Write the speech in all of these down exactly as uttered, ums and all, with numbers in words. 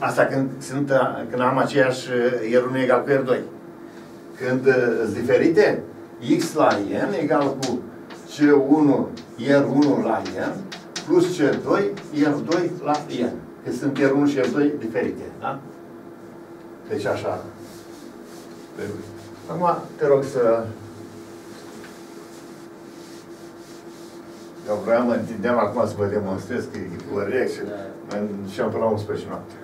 Asta când, sunt, când am aceeași R unu egal cu R doi. Când sunt diferite, X la N egal cu C unu, R unu la N, plus C doi, R doi la N. Că sunt R unu și R doi diferite, da? Deci așa. Acum te rog să... Eu vreau, mă întindeam acum să vă demonstrez că e corect și mă înșeam până la unsprezece noapte.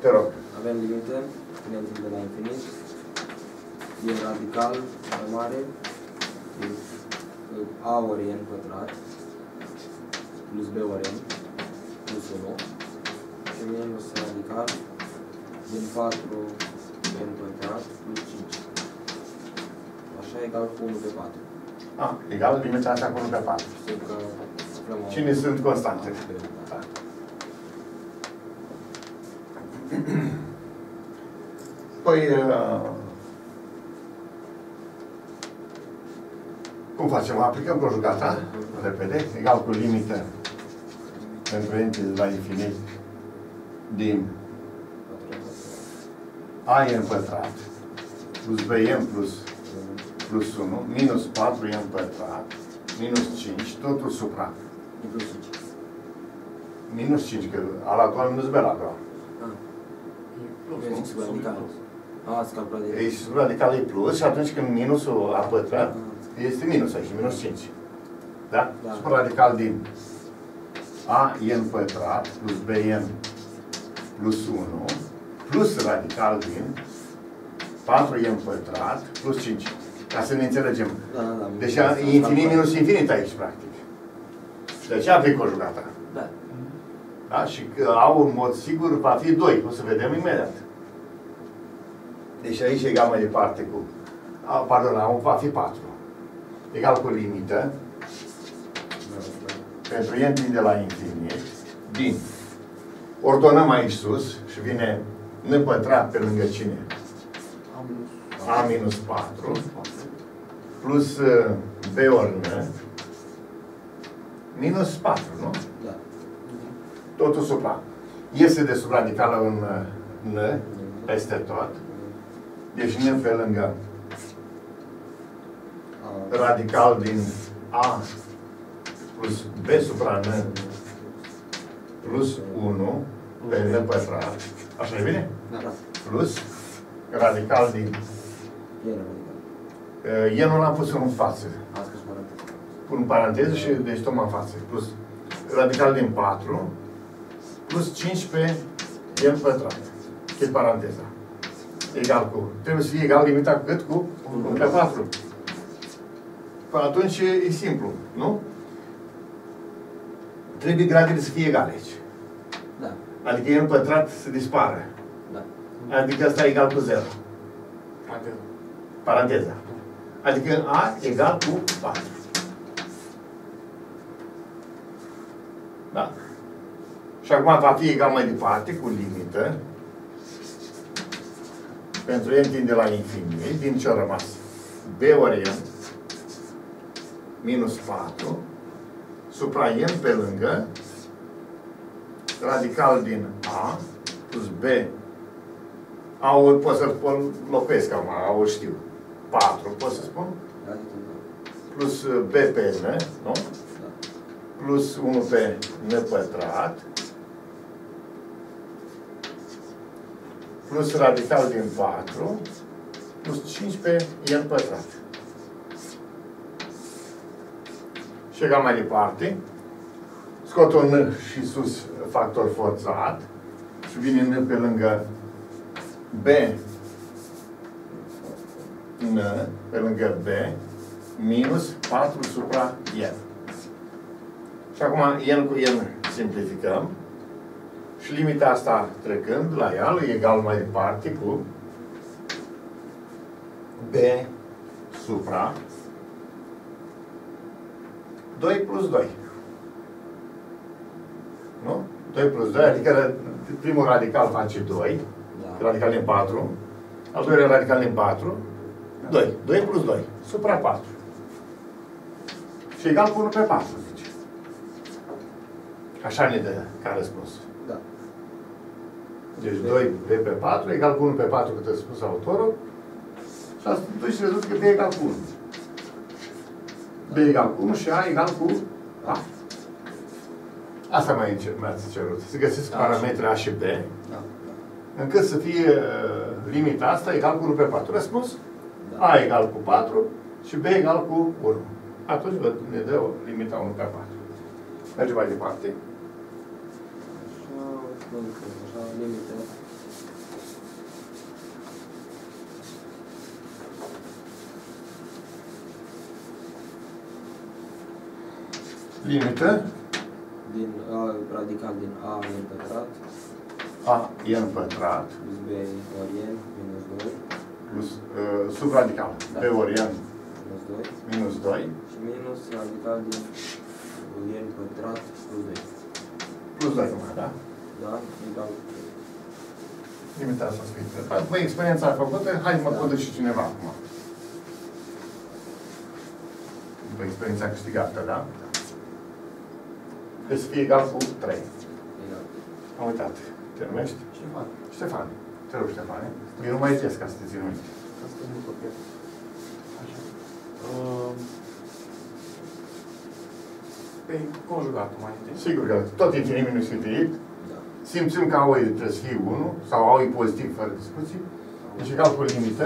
Te rog. Avem limite, punem de la infinit, e radical mai mare, a ori n pătrat, plus b ori n, plus unu, și minus radical din patru n pătrat, plus cinci. Așa egal cu unu pe patru. Ah, egal, primeți așa cu unu pe patru. Cine sunt constante? Da. Păi... Uh, cum facem? Aplicăm conjugata, repede, egal cu limită în paranteză la infinit din a în pătrat plus bm plus plus unu, minus patru e pătrat, minus cinci, totul supra. Minus cinci. Minus cinci, că a la doua minus b la doua. Plus, nu? E sub radical e plus și atunci când minusul a pătrat, este minus aici, minus cinci. Da? Sub radical din a e în pătrat plus b e plus unu, plus radical din patru e în pătrat plus cinci. Ca să ne înțelegem. Da, da, da. Deci e infinit minus infinit aici, practic. Și de aceea aplic conjugata. Da. Da? Și a în mod sigur va fi doi. O să vedem imediat. Deci aici egal mai departe cu... A, pardon, a va fi patru. Egal cu limită. Pentru n tinde de la infinit. Din. Ordonăm aici sus și vine n pătrat pe lângă cine? A minus patru. Plus b ori n, minus patru, nu? Da. Totul supra. Iese de sub radicală un n peste tot. Deci n pe lângă radical din a plus b supra n plus unu pe n pătrat. Așa e bine? Da. Plus radical din eu nu l-am pus în față. Pun în paranteză și deci tocmai în față. Plus radical din patru plus cinci pe n pătrat. Că e paranteza. Egal cu. Trebuie să fie egal limita cu cât? Cu unu pe patru. Păi atunci e simplu, nu? Trebuie gradele să fie egale aici. Da. Adică n pătrat să dispară. Da. Adică asta e egal cu zero. Paranteza. Adică a egal cu patru. Da? Și acum va fi egal mai departe cu limită pentru n tinde la infinit. Din ce a rămas? B ori n minus patru supra n pe lângă radical din a plus b a ori pot să-l locuiesc acum, a ori știu. patru, pot să spun? Plus b pe n, nu? Plus unu pe n pătrat. Plus radical din patru. Plus cinci pe n pătrat. Și egal mai departe. Scot un n și sus factor forțat. Și vine n pe lângă b n pe lângă b minus patru supra n. Și acum n cu n simplificăm și limita asta trecând la ea e egal mai departe cu b supra doi plus doi. Nu? doi plus doi, adică primul radical face doi. Radical din patru. Al doilea radical din patru. doi. doi plus doi. Supra patru. Și egal cu unu pe patru, zice. Așa ne dă ca răspuns. Da. Deci doi v pe patru egal cu unu pe patru cât a spus autorul. Și atunci rezultă că B egal cu unu. B egal cu unu și A egal cu A. Asta mai ați cerut. Să găsiți parametrii A și B, încât să fie limita asta egal cu unu pe patru. Răspuns? A egal cu patru și B egal cu unu. Atunci ne dă limita unu pe patru. Mergem mai departe. Limită din A radical din A în pătrat. A e în pătrat. Plus B ori N minus doi. Plus uh, subradical. Da. B ori N minus doi. Minus doi. Și minus radical din N pătrat plus doi. Plus doi numai, da? Da, egal cu trei. Limita asta scrisă. Băi, experiența a făcută, hai mă da. Codă și cineva acum. După experiența câștigată, da? Deci să fie egal cu trei. Egal. Am uitat. Te numești? Ștefan. Ștefan. Te rog, Ștefan. Eu nu mai ies ca să te țin minte. Ca să te nu copiez. Așa. Uh, pe conjugatul mai întâi. Sigur că tot infinit minus infinit. Da. Simțim că A O I trebuie să fie unu, sau A O I pozitiv fără discuții. Deci egal cu limită.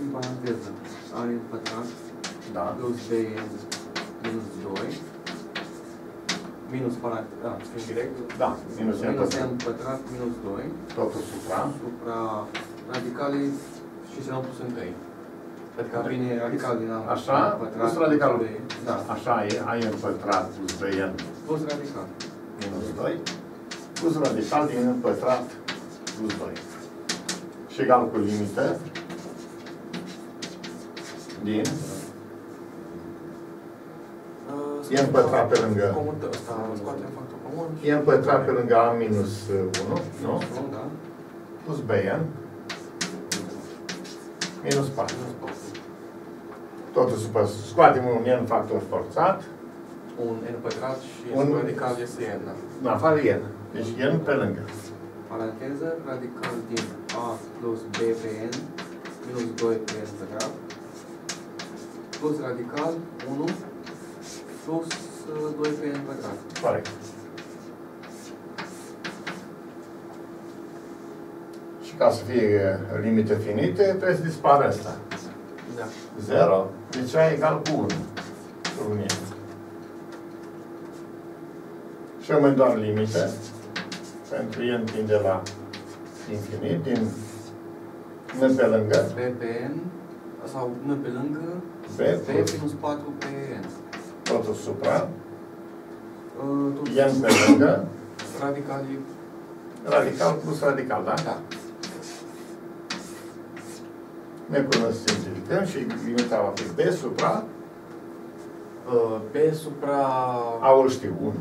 În paranteză. A în pătrat. Da. Plus B minus doi. Minus paranteză, da, scriu direct. Da, minus n pătrat, minus doi. Totul supra. Supra radicale și ce l-am pus în trei. Adică vine radical din A așa, pătrat, plus radicalul. B, da. Așa e, A în pătrat plus B N. Plus radical. Minus doi. Plus radical din N pătrat plus doi. Și egal cu limită din E împătrat pe lângă E împătrat pe lângă A minus unu, nu? Plus B N minus patru. Totul supra. Scoatem un N factor forțat. Un N pătrat și un radical este N. În afară N. Deci N pe lângă. Paranteză, radical din A plus B pe N minus doi pe N pătrat plus radical unu plus doi pe N pătrat. Corect. Și ca să fie limite finite, trebuie să dispară asta. Da. zero. Deci A egal cu unu. unu. Și rămân doar limite. Pentru N tinde la infinit. Din N pe lângă. B pe N. Sau N pe lângă. B minus patru pe N. Totul supra. N pe lângă. Radical. Radical plus radical, da? Da. Ne cunoaștem și limita va fi B supra. B supra. A, ori știu, unu.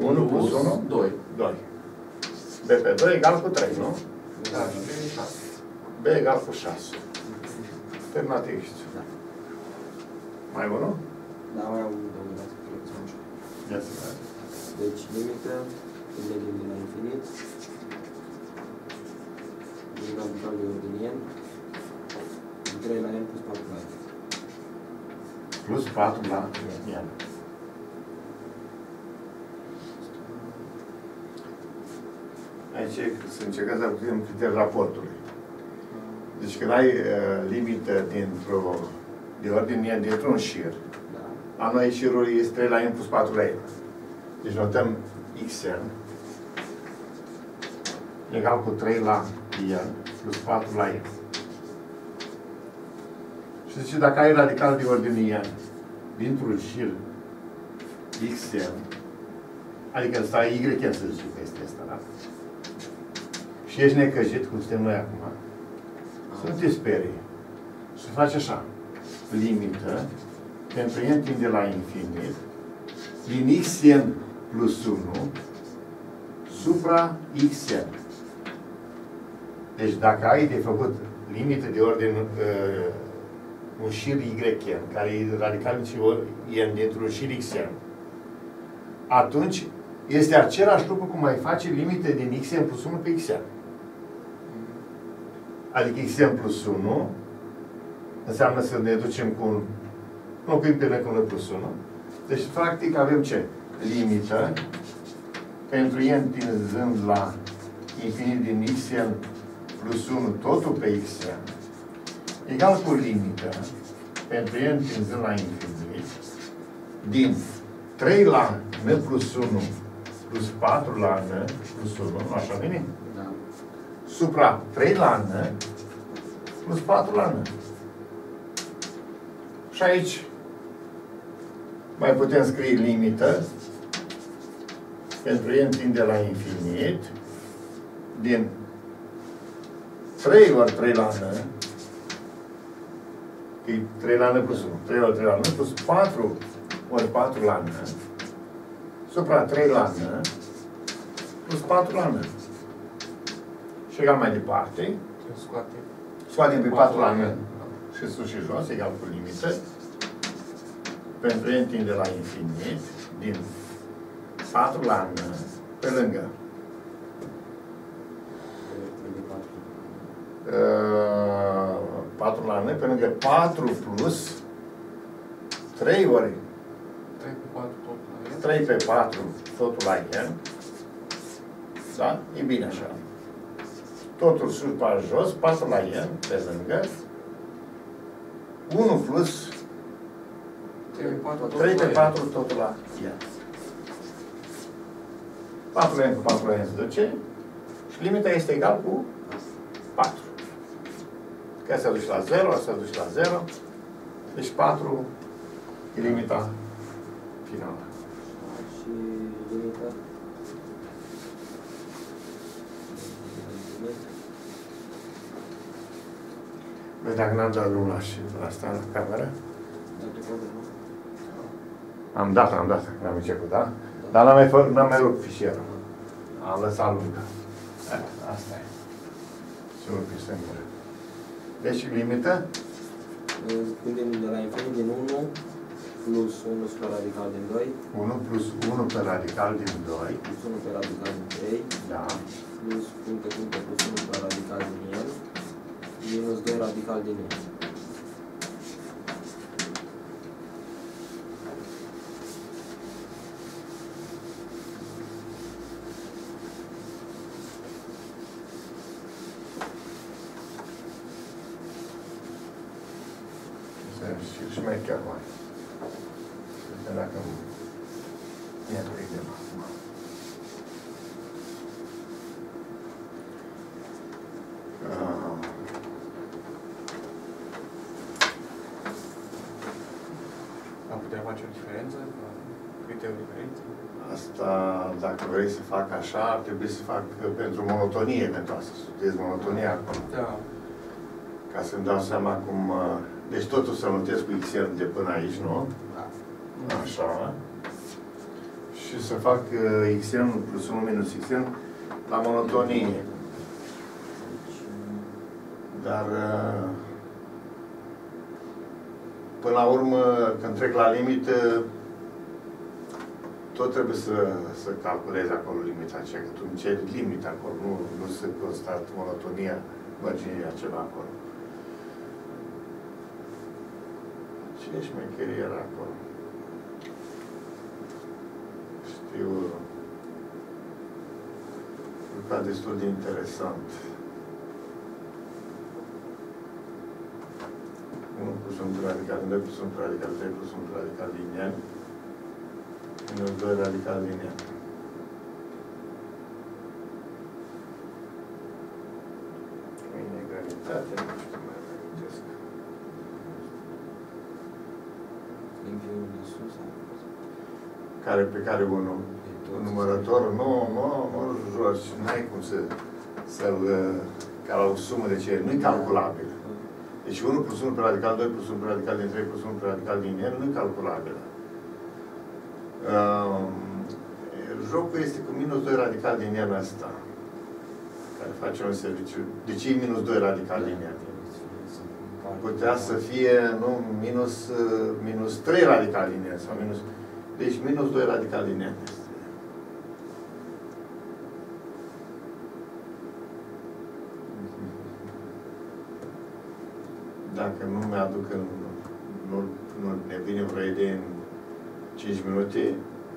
unu. unu plus unu. doi. doi. B pe doi egal cu trei, nu? Da. B egal cu șase. Terminat exercițiul. Da. Mai unul? Da, mai am unul, domnul, dați Ia să vedem. Deci, limită, mergem din la infinit. Din radicalul din N. trei la N plus patru la N. Plus patru la N. Aici să încercați să putem criteriul raportului. Deci când ai uh, limită dintr-o de ordine dintr-un șir. La noi șirul este trei la N plus patru la N. Deci notăm Xn egal cu trei la N plus patru la N. Și zice, dacă ai radical de ordine N dintr-un șir Xn, adică ăsta e Yn, să zice că este ăsta, da? Și ești necăjit, cum suntem noi acum, să nu te sperii. Și faci așa. Limită pentru N tinde la infinit din Xn plus unu supra Xn. Deci dacă ai de făcut limită de ordin uh, un șir Yn, care e radical și N dintr-un șir Xn, atunci este același lucru cum mai face limite din x în plus unu pe xn. Adică x în plus unu înseamnă să ne ducem cu un... înlocuim pe cu unu plus unu. Deci, practic, avem ce? Limită pentru i întinzând la infinit din xn plus unu, totul pe xn, egal cu limită pentru i întinzând la infinit din trei la n plus unu plus patru la n plus unu, așa vine? Da. Supra trei la n plus patru la n. Și aici mai putem scrie limită pentru n tinde la infinit din trei ori trei la n, e trei la n plus unu, trei ori trei la n plus patru ori patru la n supra trei la n plus patru la n. Și egal mai departe. Scoatem. Scoatem pe patru la n și sus și jos, egal cu limită pentru n tinde la infinit din patru la n pe lângă. patru la n pe lângă patru plus trei ori trei pe patru totul la n. Da? E bine așa. Totul sus, patru jos, patru la n pe lângă unu plus trei pe patru totul la n. patru n cu patru la n se duce și limita este egal cu patru. Că se duce la zero, se duce la zero. Deci patru e limita finală. Și limita? Băi, dacă n-am dat luna și asta în cameră? Am dat, am dat, n-am început, da? Dar n-am mai rupt fișierul. Am lăsat lungă. Asta e. Și urc este în gură. Deci, limită? Putem de la infinit din unu plus unu pe radical din doi. unu plus unu pe radical din doi. Plus unu pe radical din trei. Da. Plus puncte puncte plus unu pe radical din el. Minus doi radical din el. Și mai chiar mai. Deci dacă mi-a prindem acum. Am putea face o diferență? Câte o diferență? Asta, dacă vrei să fac așa, ar trebui să fac pentru monotonie, pentru asta. Studiez monotonia acum. Da. Ca să-mi dau seama cum... Deci totul să notez cu xn de până aici, nu? Da. Așa. Și să fac xn plus unu minus xn la monotonie. Dar până la urmă, când trec la limită, tot trebuie să, să calculez acolo limita aceea, că tu îmi ceri limita acolo, nu, nu se constat monotonia, mărginia ceva acolo. Ce șmecherie era acolo? Știu... Lucra destul de interesant. unu plus unu radical din doi plus unu radical din trei plus unu radical din n minus doi radical din n. Inegralitate, nu știu mai reamintesc. Care pe care un numărător, nu, nu, nu, jur, și n-ai cum să-l, să ca la o sumă de ce, nu-i calculabil. Deci unu plus unu pe radical, doi plus unu pe radical din trei plus unu pe radical din n, nu-i calculabil. Um, jocul este cu minus doi radical din n asta, care face un serviciu. De ce e minus doi radical din n? Putea să fie, nu, minus, minus trei radical din n, sau minus... Deci minus doi radical din n. dacă nu mi-aduc în, nu, nu ne vine vreo idee în cinci minute,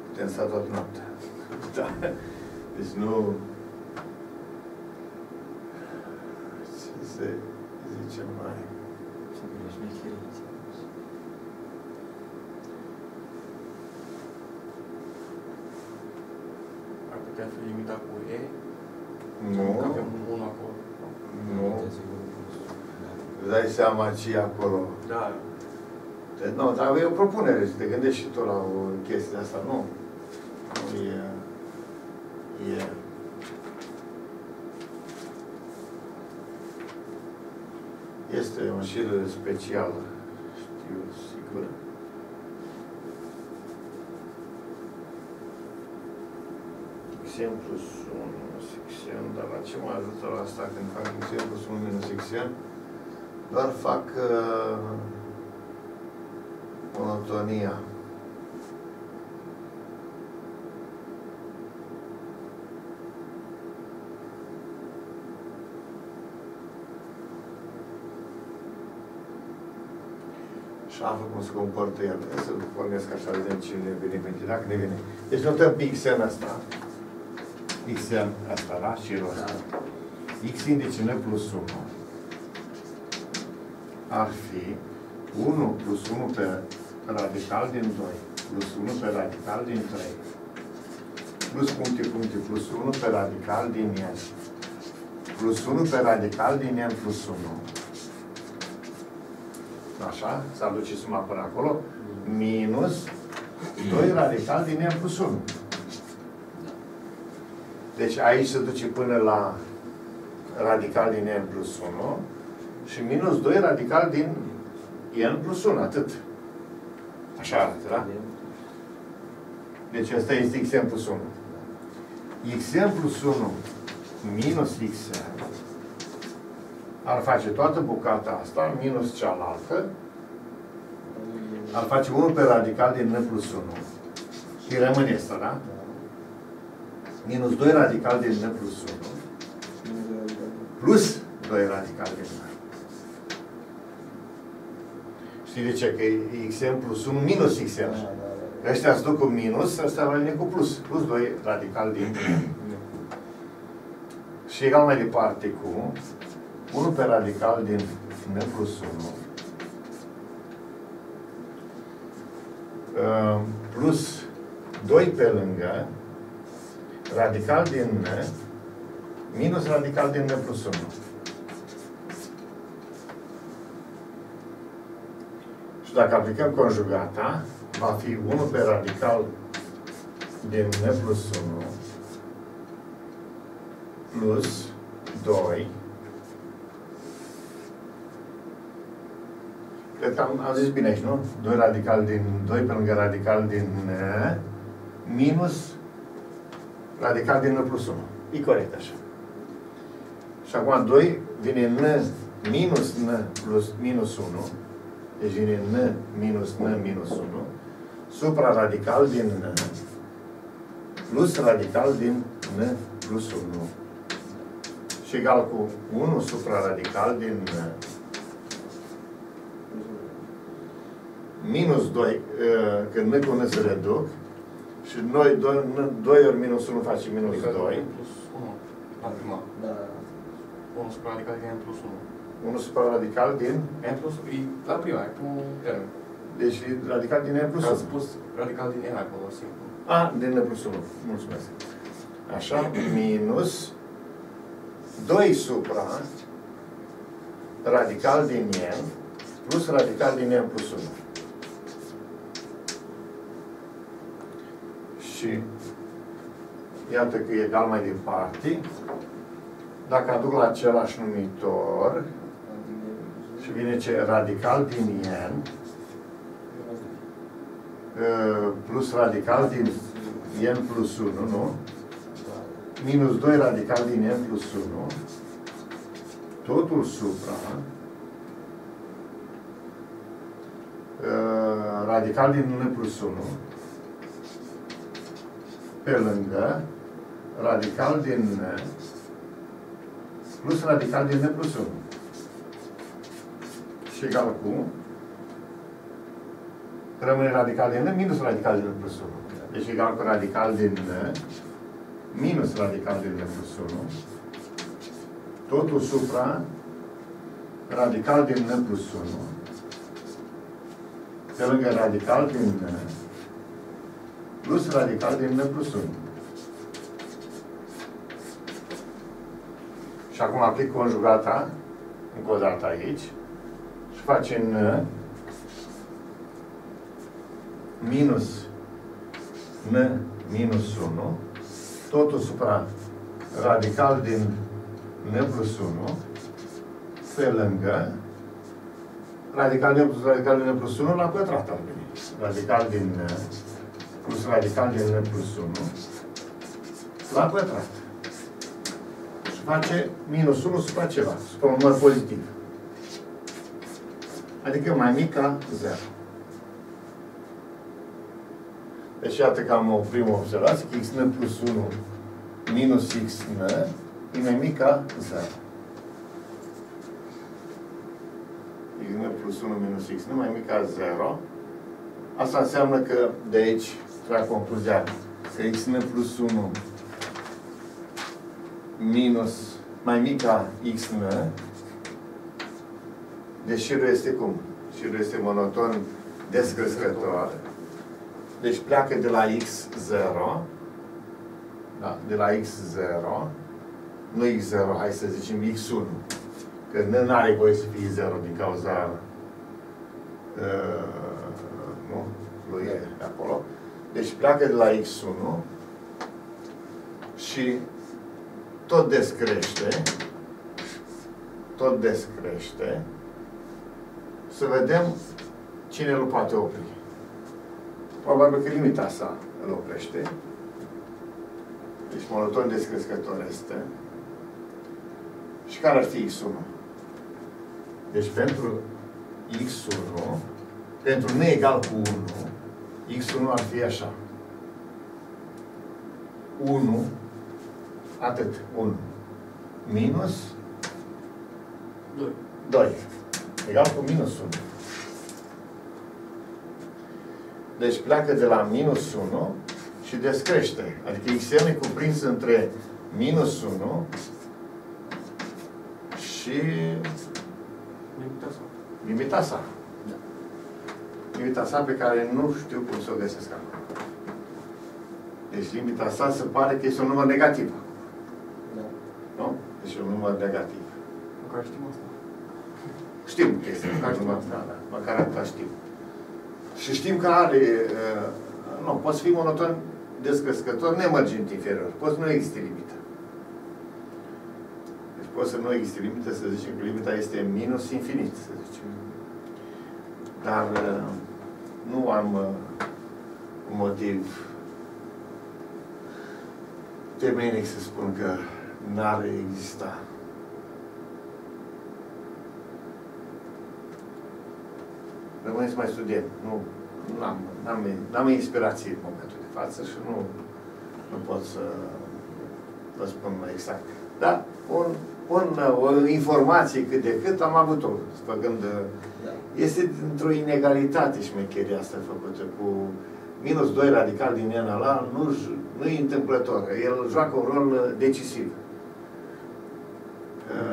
putem sta toată noaptea. Da. Deci nu... Ce se zice mai... Ce greșmecherie. Ar putea fi limitat cu E? Nu. Că avem un acolo. Nu. Îți dai seama ce e acolo. Da. Deci, nu, dar e o propunere, să te gândești și tu la o chestie asta, nu? Nu e... E... Este un șir special, știu, sigur. Exemplu sunt minus x n, dar la ce mă ajută la asta când fac exemplu sunt minus x n? Doar fac uh, monotonia. Și află cum se comportă el. Să pornesc așa, vedem ce ne vine pentru dacă ne vine. Deci notăm pe x n asta. x n asta, da? Șirul ăsta. X indice n plus unu. Ar fi unu plus unu pe radical din doi, plus unu pe radical din trei, plus puncte, puncte, plus unu pe radical din n, plus unu pe radical din n plus unu. Așa, s-a duce suma până acolo, minus doi radical din n plus unu. Deci aici se duce până la radical din n plus unu, și minus doi radical din n plus unu, atât. Așa arată, da? Deci asta este xn plus unu. xn plus unu minus xn ar face toată bucata asta, minus cealaltă, ar face unu pe radical din n plus unu. Și rămâne asta, da? Minus doi radical din n plus unu, plus doi radical din n. Știi de ce? Că e xn plus unu minus xn. Că ăștia se duc cu minus, ăsta rămâne cu plus. Plus doi radical din n. Și egal mai departe cu unu pe radical din n plus unu. Plus doi pe lângă radical din n minus radical din n plus unu. Și dacă aplicăm conjugata, va fi unu pe radical din n plus unu plus doi. Cred că am, am zis bine aici, nu? doi radical din doi pe lângă radical din n minus radical din n plus unu. E corect așa. Și acum doi vine n minus n plus minus unu. Deci vine n minus n minus unu supra-radical din n plus radical din n plus unu și egal cu unu supra-radical din n minus doi, că n cu n se reduc și noi doi ori minus unu face minus doi plus unu la prima. Da. unu supra-radical din n plus unu. unu supra-radical din n plus unu. E la prima, e cu n. Deci radical din n plus unu. Ați spus radical din n acolo, simplu. A, din n plus unu. Mulțumesc. Așa, minus doi supra radical din n plus radical din n plus unu. Și iată că e egal mai departe. Dacă aduc la același numitor și vine ce? Radical din n plus radical din n plus unu, nu? Minus doi radical din n plus unu totul supra radical din n plus unu pe lângă radical din n plus radical din n plus unu. chegava com rămâne radical de n minus radical de n plus unu. Deci egal cu radical de n minus radical de n plus unu, totul supra radical de n plus unu, pe lângă radical de n plus radical de n plus unu. Și acum aplic conjugata încă o dată aici și facem n minus n minus unu, totul supra radical din n plus unu, pe lângă radical din n plus radical din n plus unu la pătrat al lui. Radical din n plus radical din n plus unu la pătrat. Și face minus unu supra ceva, supra un număr pozitiv. Adică mai mic ca zero. Deci iată că am o primă observație, că xn plus unu minus xn e mai mic ca zero. Xn plus unu minus xn mai mic ca zero. Asta înseamnă că de aici trag concluzia că xn plus unu minus mai mic ca xn, deci șirul este cum? Șirul este monoton descrescător. Deci pleacă de la x zero, da, de la x zero, nu x zero, hai să zicem x unu, că nu are voie să fie zero din cauza uh, nu, lui e acolo. Deci pleacă de la x unu și tot descrește, tot descrește, să vedem cine îl poate opri. Probabil că limita sa îl oprește. Deci monoton descrescător este. Și care ar fi x unu? Deci pentru x unu, pentru n egal cu unu, x unu ar fi așa. unu, atât, unu, minus doi, egal cu minus unu. Deci pleacă de la minus unu și descrește. Adică xn e cuprins între minus unu și limita sa. Limita sa. Da. Limita sa pe care nu știu cum să o găsesc acum. Deci limita sa se pare că este un număr negativ. Da. Nu? Deci un număr negativ. Măcar știm asta. Știm că este măcar număr, da, da. Măcar atâta știm. Și știm că are, nu, poți fi monoton descrescător nemărgint inferior. Poți nu există limită. Deci poți să nu există limită, să zicem că limita este minus infinit, să zicem. Dar nu am un motiv temeinic să spun că n-ar exista. Rămâneți mai student. Nu, n-am inspirație în momentul de față și nu, nu pot să vă spun mai exact. Dar un, un, o informație cât de cât am avut-o. Făcând, da. Este într-o inegalitate șmecheria asta făcută cu minus doi radical din n la nu, nu e întâmplător. El joacă un rol decisiv.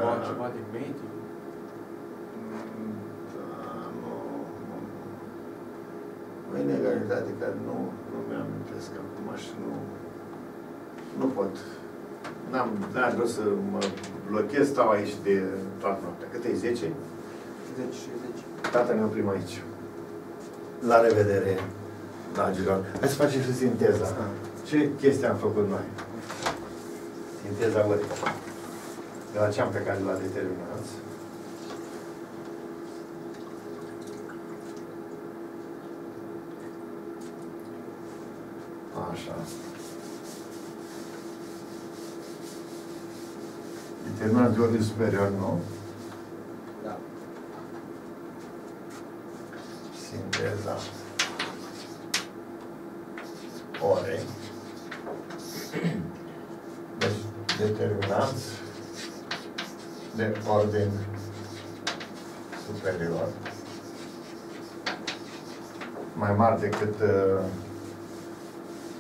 Nu am ceva din mediu. O inegalitate care nu, nu mi-am amintesc acum și nu, nu pot. N-am vrut să mă blochez, stau aici de toată noaptea. Cât e? zece? zece, zece. Tata, ne oprim aici. La revedere, dragilor. Hai să facem și sinteza. Ce chestii am făcut noi? Sinteza lor. De la ce am plecat, de la determinanți. Așa. Determinant de ordine superior, nu? Da. Sinteza orei. Deci, determinant de ordine superioară, mai mari decât,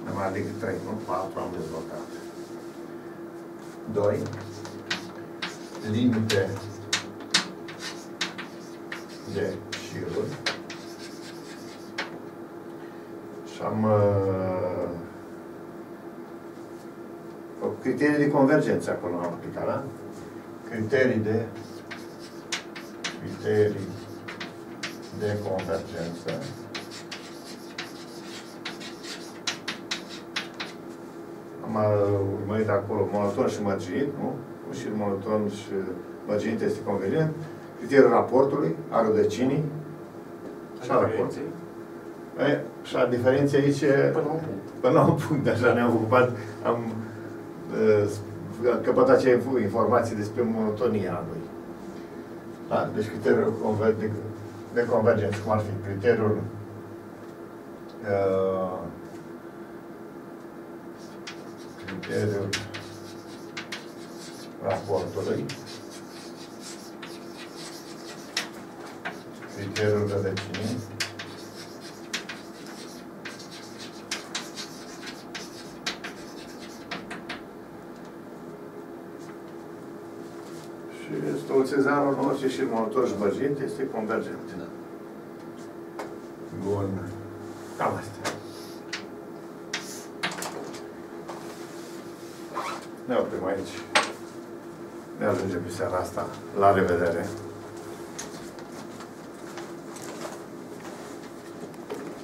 mai mari decât trei, nu? patru am dezvoltat. doi. Limite de șiruri. Și am uh, criterii de convergență acolo am aplicat, da? Criterii de criterii de convergență. Am urmărit acolo monoton și mărginit, nu? Și monoton și mărginit este convergent. Criteriul raportului, a rădăcinii și a raportului. Și a diferenței aici până la un punct. Până la un punct, deja ne-am ocupat, am căpătat ce informații despre monotonia lui. Da? Deci criteriul de convergență, cum ar fi criteriul uh, criteriul raportului, criteriul rădăcinii, Stolțezanul nostru și monoton și mărginit este convergent. Da. Bun. Cam asta. Ne oprim aici. Ne ajungem pe seara asta. La revedere!